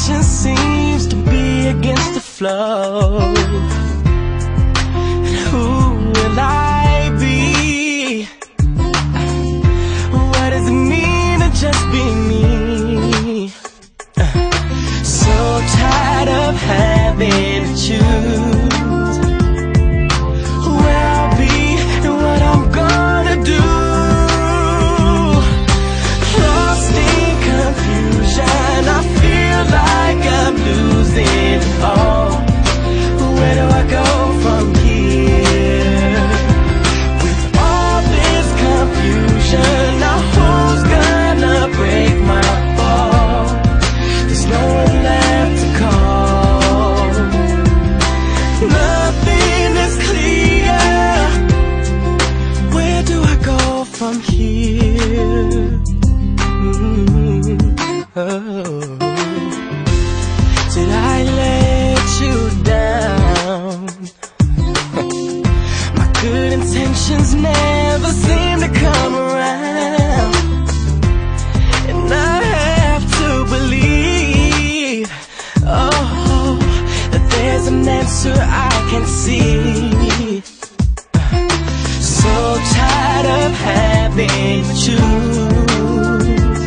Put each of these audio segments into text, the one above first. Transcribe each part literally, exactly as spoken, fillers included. passion seems to be against the flow. And who will I be? What does it mean to just be me? Uh, so tired of having to choose where I'll be and what I'm gonna do. Lost in confusion, I feel like I'm losing all. Where do I go from here? With all this confusion, now who's gonna break my fall? There's no one left to call. Nothing is clear. Where do I go from here? Mm-hmm. Oh. Did I let you down? My good intentions never seem to come around, and I have to believe, oh, that there's an answer I can see. So tired of having to choose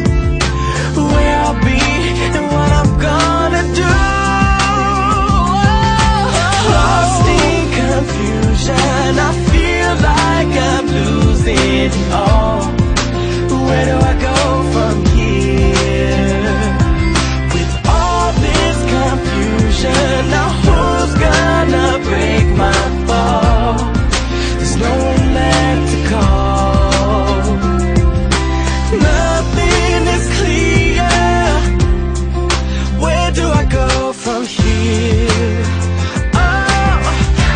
where I'll be and what I'm gonna do. Lost in confusion, I feel like I'm losing all. Where do I go from here? With all this confusion, now who's gonna break my fall? There's no one left to call. Nothing is clear. Where do I go from here? Oh,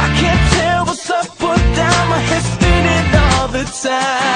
I can't tell what's up or down. My head's spinning all the time.